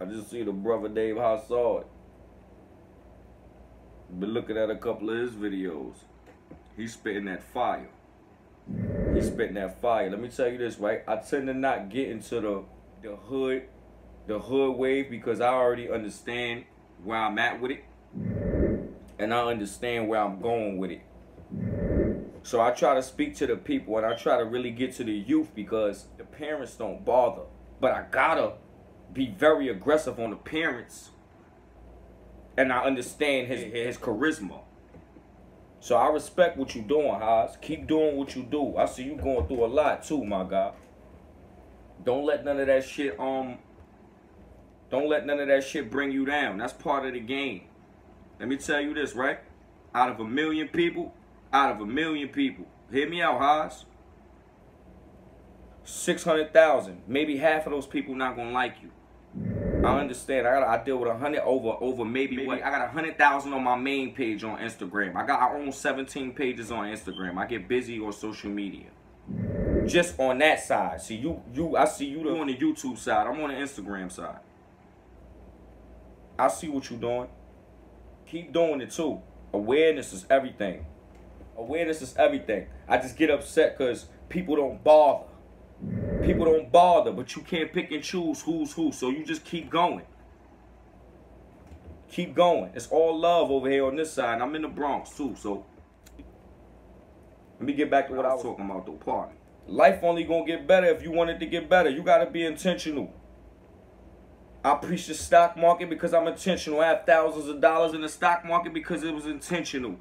I just see the brother Dave Hassard. Been looking at a couple of his videos. He's spitting that fire. He's spitting that fire. Let me tell you this, right? I tend to not get into the hood wave because I already understand where I'm at with it. And I understand where I'm going with it. So I try to speak to the people and I try to really get to the youth because the parents don't bother. But I gotta be very aggressive on the parents. And I understand his charisma. So I respect what you're doing, Haas. Keep doing what you do. I see you going through a lot too, my guy. Don't let none of that shit bring you down. That's part of the game. Let me tell you this, right? Out of a million people, hear me out, Haas. 600,000, maybe half of those people not gonna like you. I understand. I deal with 100 over maybe what? I got 100,000 on my main page on Instagram. I got our own 17 pages on Instagram. I get busy on social media. Just on that side. See I see you on the YouTube side. I'm on the Instagram side. I see what you're doing. Keep doing it too. Awareness is everything. Awareness is everything. I just get upset because people don't bother. People don't bother, but you can't pick and choose who's who, so you just keep going. Keep going. It's all love over here on this side. I'm in the Bronx, too, so let me get back to what I was talking about, though, pardon. Life only gonna get better if you want it to get better. You gotta be intentional. I preach the stock market because I'm intentional. I have thousands of dollars in the stock market because it was intentional.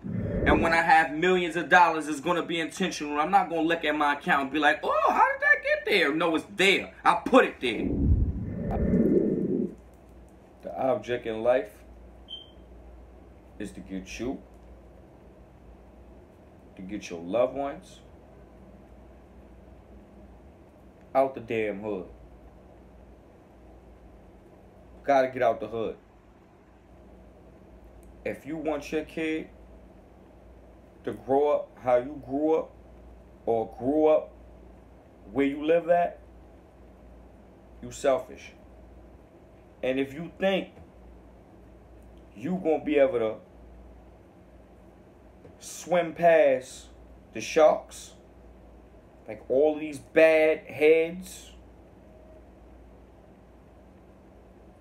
And when I have millions of dollars, it's gonna be intentional. I'm not gonna look at my account and be like, oh, how did that get there? No, it's there. I put it there. The object in life is to get you, to get your loved ones out the damn hood. Gotta get out the hood. If you want your kid to grow up how you grew up or grew up where you live at, you selfish. And if you think you gonna be able to swim past the sharks, like all these bad heads,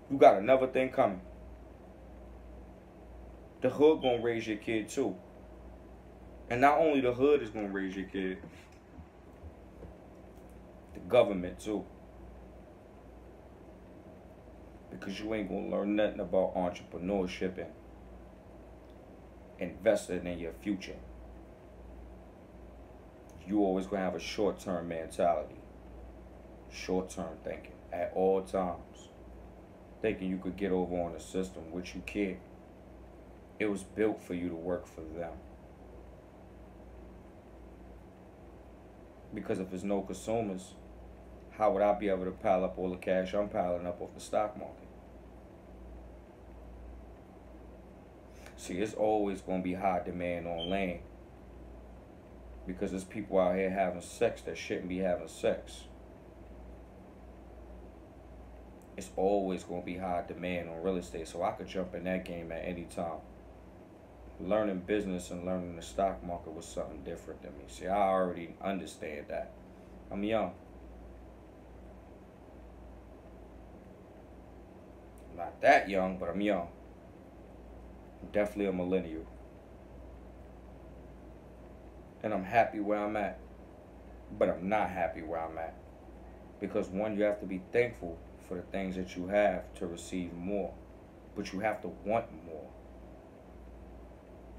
you got another thing coming. The hood gonna raise your kid too. And not only the hood is gonna raise your kid, the government too. Because you ain't gonna learn nothing about entrepreneurship and investing in your future. You always gonna have a short-term mentality. Short-term thinking at all times. Thinking you could get over on the system, which you can't. It was built for you to work for them. Because if there's no consumers, how would I be able to pile up all the cash I'm piling up off the stock market? See, it's always gonna be high demand on land. Because there's people out here having sex that shouldn't be having sex. It's always going to be high demand on real estate, so I could jump in that game at any time. Learning business and learning the stock market was something different than me. See, I already understand that. I'm young. I'm not that young, but I'm young. I'm definitely a millennial. And I'm happy where I'm at. But I'm not happy where I'm at. Because one, you have to be thankful for the things that you have to receive more, but you have to want more.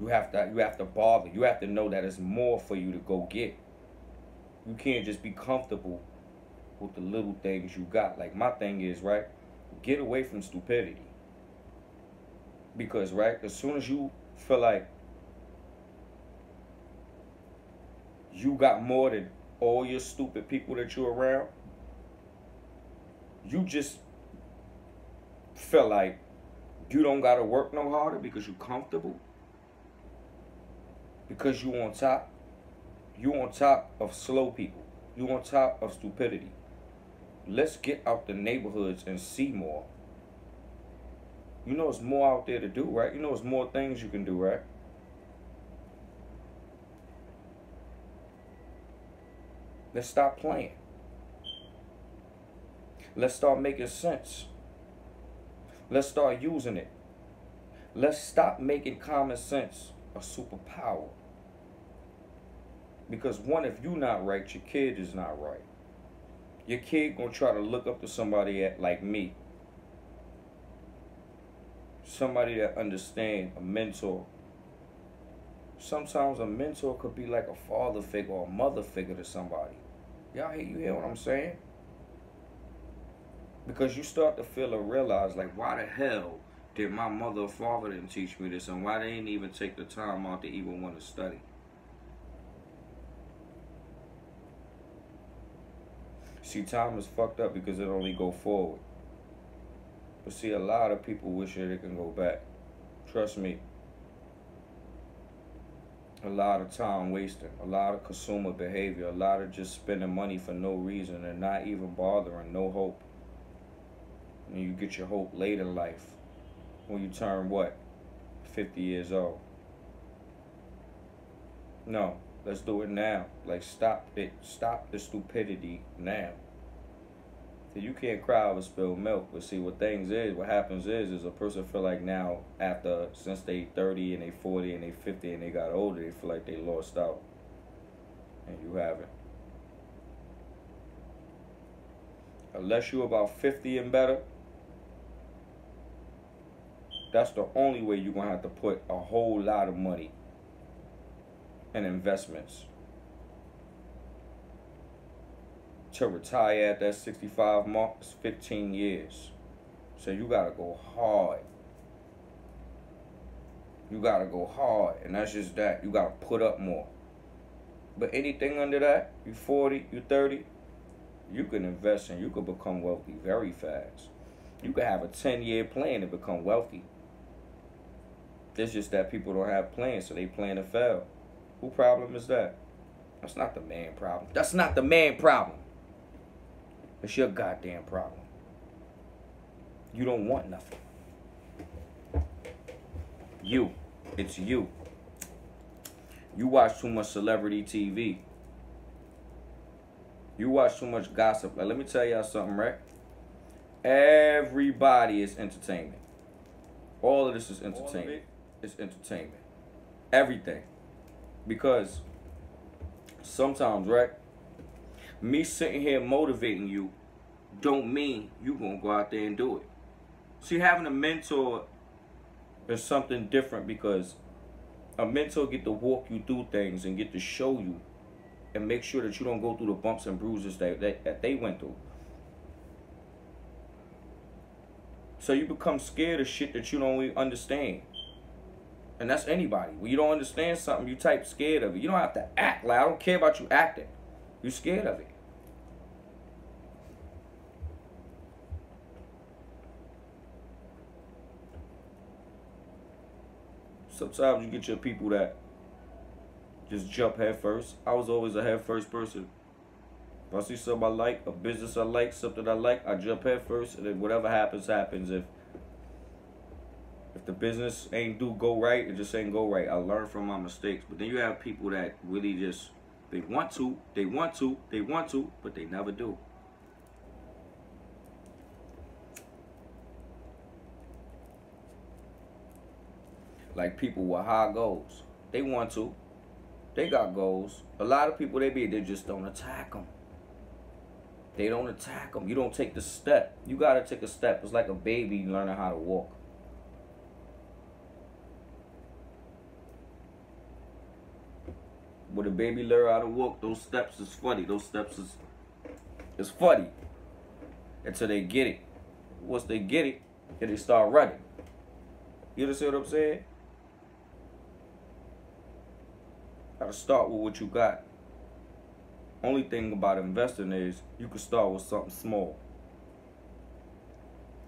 You have to bother. You have to know that it's more for you to go get. You can't just be comfortable with the little things you got. Like my thing is, right, get away from stupidity. Because, right, as soon as you feel like you got more than all your stupid people that you're around, you just feel like you don't got to work no harder because you're comfortable. Because you on top. You on top of slow people. You on top of stupidity. Let's get out the neighborhoods and see more. You know it's more out there to do, right? You know it's more things you can do, right? Let's stop playing. Let's start making sense. Let's start using it. Let's stop making common sense a superpower. Because one, if you're not right, your kid is not right. Your kid gonna try to look up to somebody like me. Somebody that understands, a mentor. Sometimes a mentor could be like a father figure or a mother figure to somebody. Y'all, you hear what I'm saying? Because you start to feel and realize, like, why the hell did my mother or father didn't teach me this, and why they didn't even take the time out to even want to study? See, time is fucked up because it only go forward. But see, a lot of people wish that it can go back. Trust me. A lot of time wasting, a lot of consumer behavior, a lot of just spending money for no reason and not even bothering, no hope. And you get your hope late in life. When you turn, what, 50 years old? No, let's do it now. Like, stop it. Stop the stupidity now. You can't cry over spilled milk. But see, what things is, what happens is a person feel like now, after, since they 30 and they 40 and they 50 and they got older, they feel like they lost out. And you haven't. Unless you about 50 and better, that's the only way you're going to have to put a whole lot of money in investments to retire at that 65 mark. 15 years. So you got to go hard. You got to go hard. And that's just that. You got to put up more. But anything under that, you 40, you 30, you can invest and you can become wealthy very fast. You can have a 10-year plan to become wealthy. It's just that people don't have plans, so they plan to fail. Who problem is that? That's not the man problem. That's not the man problem. It's your goddamn problem. You don't want nothing. You. It's you. You watch too much celebrity TV. You watch too much gossip. Like, let me tell y'all something, right? Everybody is entertainment. All of this is entertainment. It's entertainment. Everything. Because sometimes, right, me sitting here motivating you don't mean you're going to go out there and do it. See, having a mentor is something different because a mentor get to walk you through things and get to show you and make sure that you don't go through the bumps and bruises that they went through. So you become scared of shit that you don't even understand. And that's anybody. When you don't understand something, you type scared of it. You don't have to act. Like, I don't care about you acting. You're scared of it. Sometimes you get your people that just jump head first. I was always a head first person. If I see something I like, a business I like, something I like, I jump head first, and then whatever happens, happens. If the business ain't go right, it just ain't go right. I learn from my mistakes. But then you have people that really just, they want to, but they never do. Like people with high goals. They want to. They got goals. A lot of people, they just don't attack them. They don't attack them. You don't take the step. You got to take a step. It's like a baby learning how to walk. When a baby learn how to walk, those steps is funny. Those steps is funny. Until they get it. Once they get it, then they start running. You understand what I'm saying? Gotta start with what you got. Only thing about investing is you can start with something small.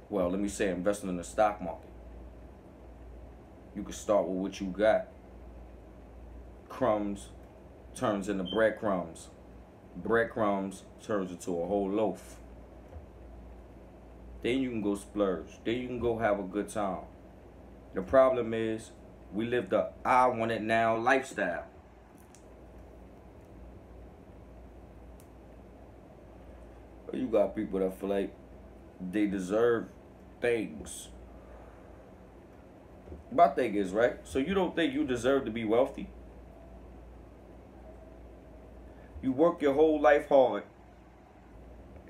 Well, let me say investing in the stock market. You can start with what you got. Crumbs turns into breadcrumbs. Breadcrumbs turns into a whole loaf. Then you can go splurge. Then you can go have a good time. The problem is we live the I want it now lifestyle. You got people that feel like they deserve things. My thing is, right, so you don't think you deserve to be wealthy? You work your whole life hard.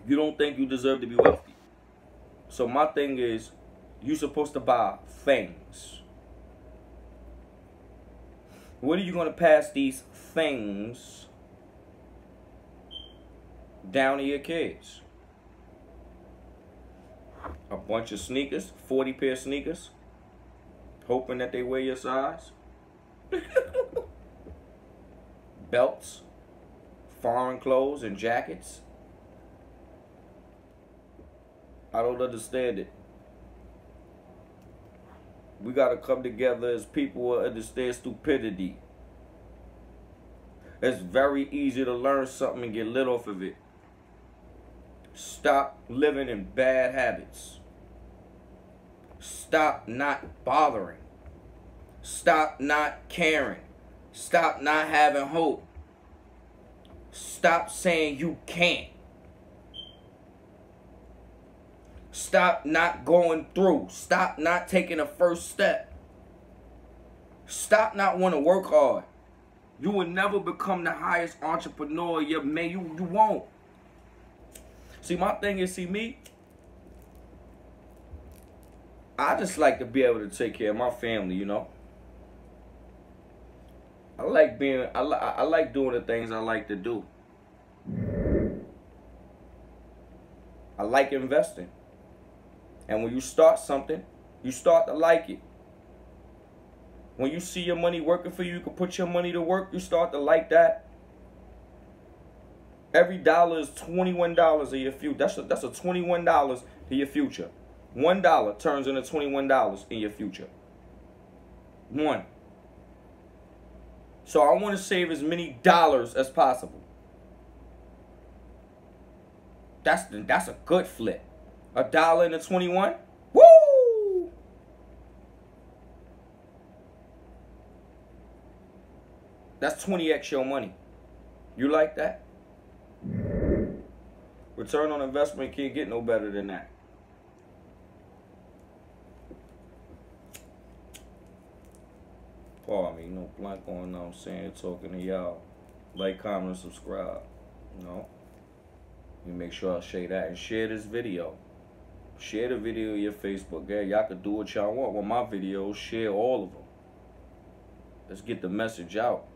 You don't think you deserve to be wealthy. So my thing is, you're supposed to buy things. What are you going to pass these things down to your kids? A bunch of sneakers, 40 pair of sneakers, hoping that they wear your size. Belts, foreign clothes, and jackets. I don't understand it. We gotta come together as people who understand stupidity. It's very easy to learn something and get lit off of it. Stop living in bad habits. Stop not bothering. Stop not caring. Stop not having hope. Stop saying you can't. Stop not going through. Stop not taking the first step. Stop not wanting to work hard. You will never become the highest entrepreneur. Yeah, man, you won't. See, my thing is, I just like to be able to take care of my family, you know. I like doing the things I like to do. I like investing. And when you start something, you start to like it. When you see your money working for you, you can put your money to work, you start to like that. Every dollar is $21 of your future. That's a $21 to your future. $1 turns into $21 in your future. One. So I want to save as many dollars as possible. That's a good flip. $1 into $21. Woo! That's 20x your money. You like that? Return on investment can't get no better than that. Pardon me, you know, blank on, you know what I'm saying, talking to y'all. Like, comment, and subscribe. You know? You make sure I share that and share this video. Share the video on your Facebook. Yeah, y'all can do what y'all want with my videos. Share all of them. Let's get the message out.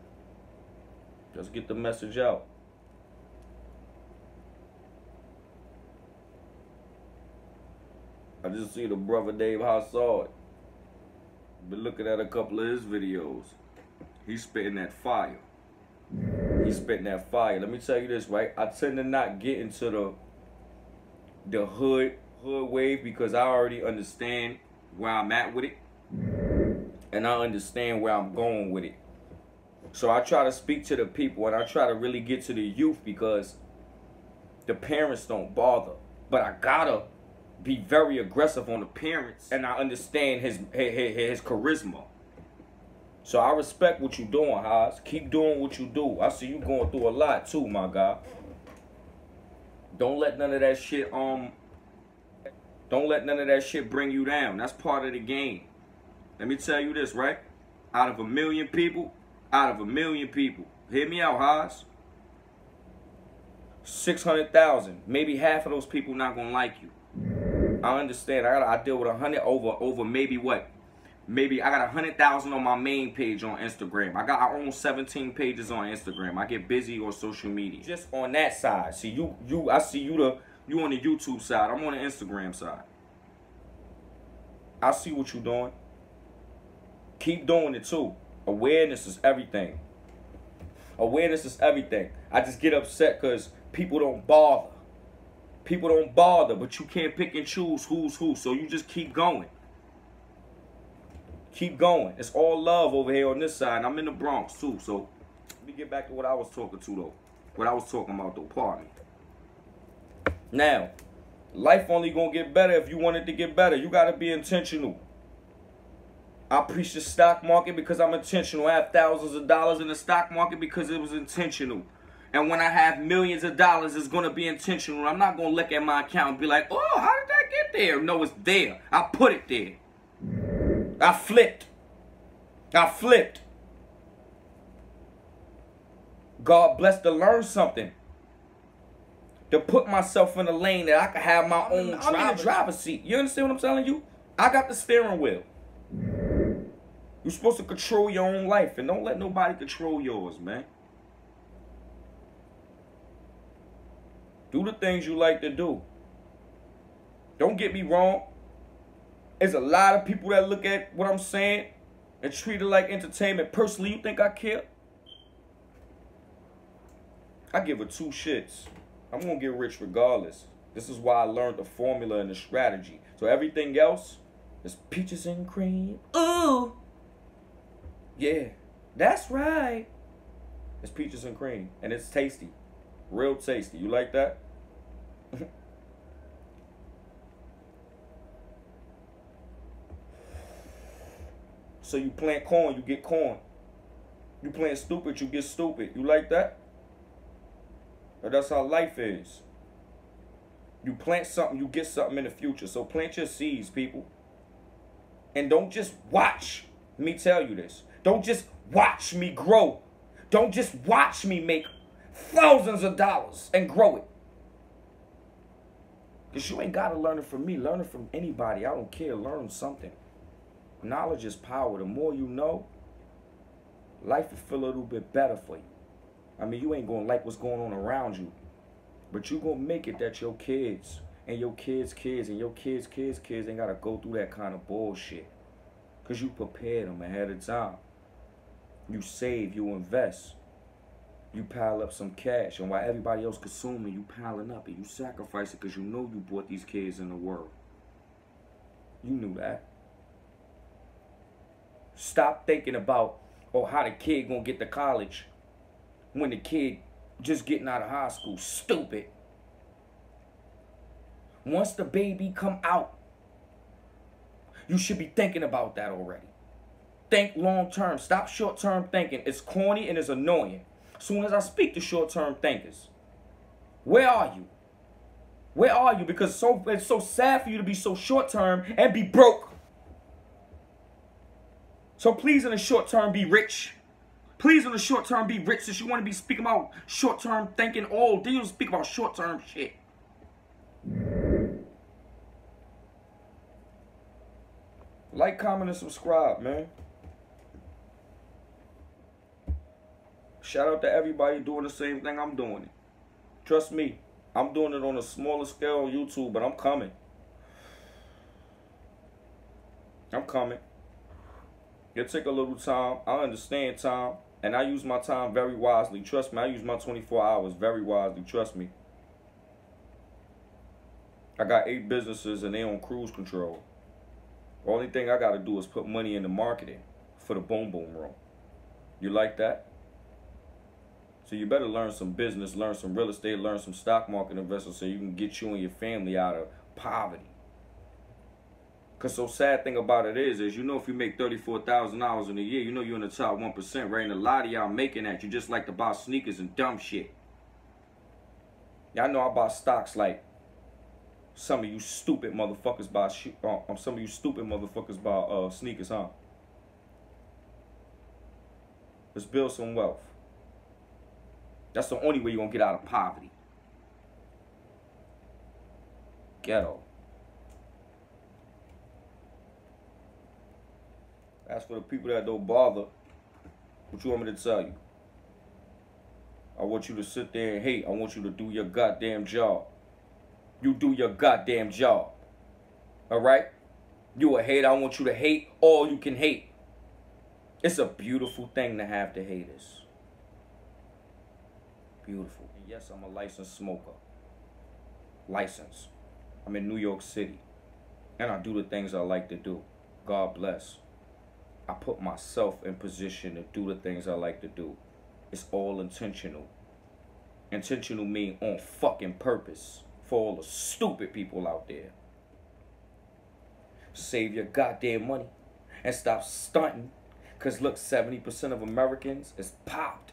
Let's get the message out. I just see the brother Dave Hassan. Been looking at a couple of his videos. He's spitting that fire. He's spitting that fire. Let me tell you this, right? I tend to not get into the hood wave because I already understand where I'm at with it, and I understand where I'm going with it. So I try to speak to the people, and I try to really get to the youth because the parents don't bother. But I gotta be very aggressive on the parents, and I understand his charisma. So I respect what you're doing, Haas. Keep doing what you do. I see you going through a lot too, my guy. Don't let none of that shit Don't let none of that shit bring you down. That's part of the game. Let me tell you this, right? Out of a million people, hear me out, Haas, 600,000, maybe half of those people not gonna like you. I understand. I deal with 100 over maybe what? Maybe I got 100,000 on my main page on Instagram. I own 17 pages on Instagram. I get busy on social media. Just on that side. See I see you on the YouTube side. I'm on the Instagram side. I see what you're doing. Keep doing it too. Awareness is everything. Awareness is everything. I just get upset because people don't bother. People don't bother, but you can't pick and choose who's who, so you just keep going. Keep going. It's all love over here on this side, and I'm in the Bronx, too, so let me get back to what I was talking about, though. Pardon me. Now, Life only gonna get better if you want it to get better. You gotta be intentional. I preach the stock market because I'm intentional. I have thousands of dollars in the stock market because it was intentional. And when I have millions of dollars, it's gonna be intentional. I'm not gonna look at my account and be like, oh, how did that get there? No, it's there. I put it there. I flipped. God blessed to learn something. To put myself in a lane that I can have my own driver's seat. You understand what I'm telling you? I got the steering wheel. You're supposed to control your own life and don't let nobody control yours, man. Do the things you like to do. Don't get me wrong. There's a lot of people that look at what I'm saying and treat it like entertainment. Personally, you think I care? I give it two shits. I'm going to get rich regardless. This is why I learned the formula and the strategy. So everything else is peaches and cream. Ooh. Yeah, that's right. It's peaches and cream. And it's tasty. Real tasty. You like that? So you plant corn, you get corn. You plant stupid, you get stupid. You like that? That's how life is. You plant something, you get something in the future. So plant your seeds, people. And don't just watch me tell you this. Don't just watch me grow. Don't just watch me make thousands of dollars and grow it. Because you ain't got to learn it from me. Learn it from anybody. I don't care. Learn something. Knowledge is power. The more you know, life will feel a little bit better for you. I mean, you ain't going to like what's going on around you. But you're going to make it that your kids and your kids' kids and your kids' kids' kids ain't got to go through that kind of bullshit. Because you prepared them ahead of time. You save, you invest. You pile up some cash. And while everybody else consuming, you piling up and you sacrifice it because you know you brought these kids in the world. You knew that. Stop thinking about, oh, how the kid going to get to college. When the kid just getting out of high school. Stupid. Once the baby come out, you should be thinking about that already. Think long term. Stop short term thinking. It's corny and it's annoying. Soon as I speak to short term thinkers, where are you? Where are you? Because it's so sad for you to be so short term and be broke. So please, in the short term, be rich. Please, in the short term, be rich. Since you want to be speaking about short-term thinking, all day you speak about short-term shit. Like, comment, and subscribe, man. Shout out to everybody doing the same thing I'm doing. Trust me, I'm doing it on a smaller scale on YouTube, but I'm coming. I'm coming. It'll take a little time. I understand time. And I use my time very wisely. Trust me, I use my 24 hours very wisely. Trust me. I got 8 businesses and they on cruise control. The only thing I got to do is put money into marketing for the Boom Boom Room. You like that? So you better learn some business, learn some real estate, learn some stock market investing so you can get you and your family out of poverty. Because so sad thing about it is you know if you make $34,000 in a year, you know you're in the top 1%, right? And a lot of y'all making that. You just like to buy sneakers and dumb shit. Y'all know I buy stocks like some of you stupid motherfuckers buy sneakers, huh? Let's build some wealth. That's the only way you're going to get out of poverty. Ghetto. As for the people that don't bother, what you want me to tell you? I want you to sit there and hate. I want you to do your goddamn job. You do your goddamn job. Alright? You a hater. I want you to hate all you can hate. It's a beautiful thing to have the haters. Beautiful. And yes, I'm a licensed smoker. Licensed. I'm in New York City. And I do the things I like to do. God bless. I put myself in position to do the things I like to do. It's all intentional. Intentional mean on fucking purpose. for all the stupid people out there. Save your goddamn money and stop stunting, because look, 70% of Americans is popped.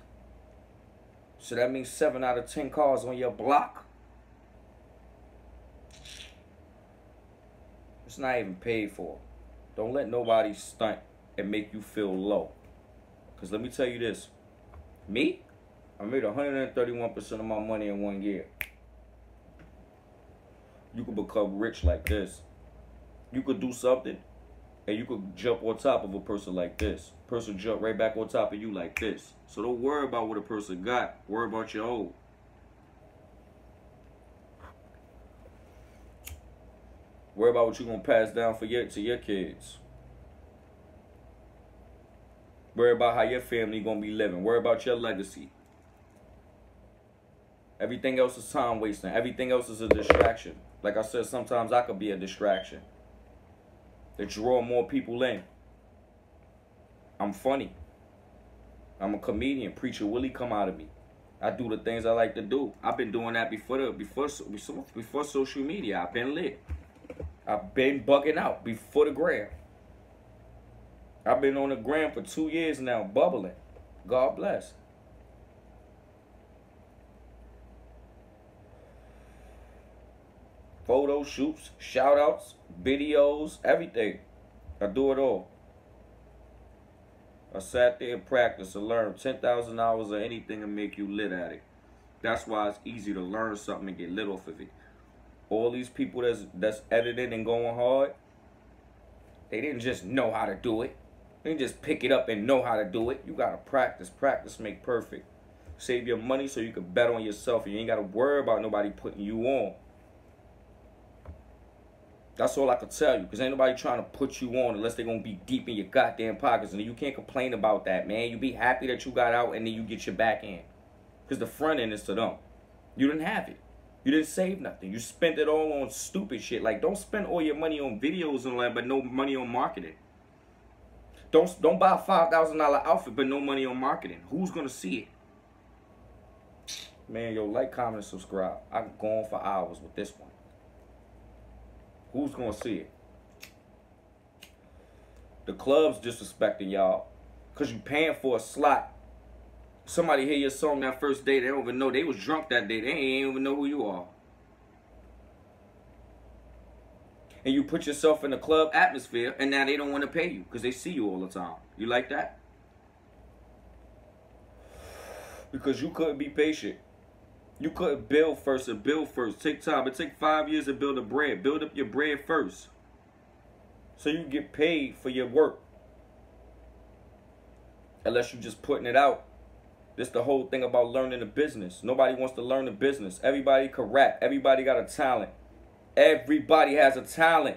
So that means 7 out of 10 cars on your block. It's not even paid for. Don't let nobody stunt and make you feel low. Because let me tell you this. Me? I made 131% of my money in 1 year. You could become rich like this. You could do something, and you could jump on top of a person like this. Person jump right back on top of you like this. So don't worry about what a person got. Worry about your own. Worry about what you're going to pass down for to your kids. Worry about how your family going to be living. Worry about your legacy. Everything else is time wasting. Everything else is a distraction. Like I said, sometimes I could be a distraction. They draw more people in. I'm funny. I'm a comedian. Preacher Willie come out of me. I do the things I like to do. I've been doing that before social media. I've been lit. I've been bugging out before the gram. I've been on the gram for 2 years now, bubbling. God bless. Photo shoots, shout outs, videos, everything. I do it all. I sat there and practiced and learned 10,000 hours of anything and make you lit at it. That's why it's easy to learn something and get lit off of it. All these people that's editing and going hard, they didn't just know how to do it. They didn't just pick it up and know how to do it. You got to practice. Practice make perfect. Save your money so you can bet on yourself. And you ain't got to worry about nobody putting you on. That's all I can tell you, because ain't nobody trying to put you on unless they're going to be deep in your goddamn pockets. And you can't complain about that, man. You be happy that you got out and then you get your back end, because the front end is to them. You didn't have it. You didn't save nothing. You spent it all on stupid shit. Like, don't spend all your money on videos and all that, but no money on marketing. Don't buy a $5,000 outfit, but no money on marketing. Who's going to see it? Man, yo, like, comment, and subscribe. I've gone for hours with this one. Who's going to see it? The club's disrespecting y'all because you paying for a slot. Somebody hear your song that first day, they don't even know. They was drunk that day. They ain't even know who you are. And you put yourself in the club atmosphere, and now they don't want to pay you because they see you all the time. You like that? Because you couldn't be patient. You couldn't build first and build first. Take time. It take 5 years to build a bread. Build up your bread first, so you get paid for your work. Unless you're just putting it out. That's the whole thing about learning a business. Nobody wants to learn a business. Everybody can rap. Everybody got a talent. Everybody has a talent.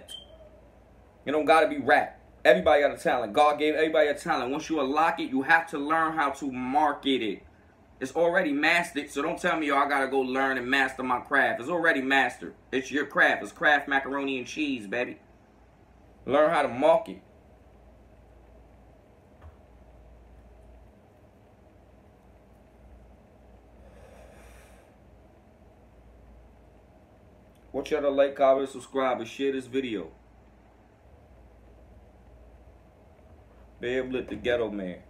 You don't got to be rap. Everybody got a talent. God gave everybody a talent. Once you unlock it, you have to learn how to market it. It's already mastered, so don't tell me, yo, I gotta go learn and master my craft. It's already mastered. It's your craft. It's Kraft macaroni and cheese, baby. Learn how to market. Want y'all to like, comment, subscribe, and share this video. Bam Lit the Ghetto Man.